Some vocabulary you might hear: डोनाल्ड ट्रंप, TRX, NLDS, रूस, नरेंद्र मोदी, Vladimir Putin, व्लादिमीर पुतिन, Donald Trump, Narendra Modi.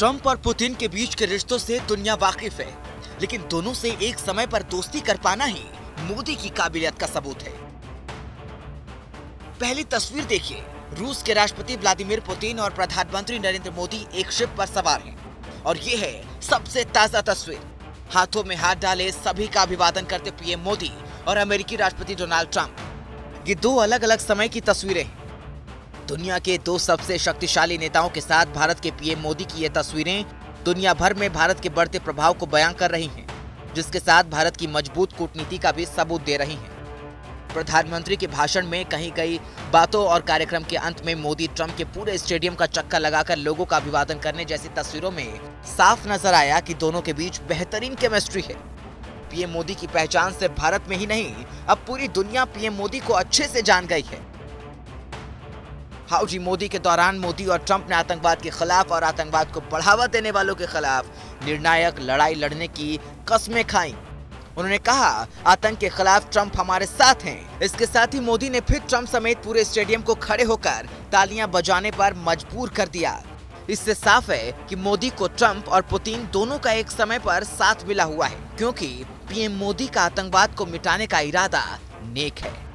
Trump और Putin के बीच के रिश्तों से दुनिया वाकिफ है, लेकिन दोनों से एक समय पर दोस्ती कर पाना ही मोदी की काबिलियत का सबूत है। पहली तस्वीर देखिए, रूस के राष्ट्रपति व्लादिमीर पुतिन और प्रधानमंत्री नरेंद्र मोदी एक शिप पर सवार हैं और ये है सबसे ताजा तस्वीर। हाथों में हाथ डाले सभी का अभिवादन करते पीएम मोदी और अमेरिकी राष्ट्रपति डोनाल्ड ट्रंप। ये दो अलग अलग समय की तस्वीरें हैं। दुनिया के दो सबसे शक्तिशाली नेताओं के साथ भारत के पीएम मोदी की ये तस्वीरें दुनिया भर में भारत के बढ़ते प्रभाव को बयां कर रही हैं, जिसके साथ भारत की मजबूत कूटनीति का भी सबूत दे रही हैं। प्रधानमंत्री के भाषण में कही गई बातों और कार्यक्रम के अंत में मोदी ट्रंप के पूरे स्टेडियम का चक्कर लगाकर लोगों का अभिवादन करने जैसी तस्वीरों में साफ नजर आया कि दोनों के बीच बेहतरीन केमिस्ट्री है। पीएम मोदी की पहचान सिर्फ भारत में ही नहीं, अब पूरी दुनिया पीएम मोदी को अच्छे से जान गई है। हाउडी मोदी के दौरान मोदी और ट्रंप ने आतंकवाद के खिलाफ और आतंकवाद को बढ़ावा देने वालों के खिलाफ निर्णायक लड़ाई लड़ने की कसमें खाई। उन्होंने कहा, आतंक के खिलाफ ट्रंप हमारे साथ हैं। इसके साथ ही मोदी ने फिर ट्रंप समेत पूरे स्टेडियम को खड़े होकर तालियां बजाने पर मजबूर कर दिया। इससे साफ है कि मोदी को ट्रंप और पुतिन दोनों का एक समय पर साथ मिला हुआ है, क्योंकि पीएम मोदी का आतंकवाद को मिटाने का इरादा नेक है।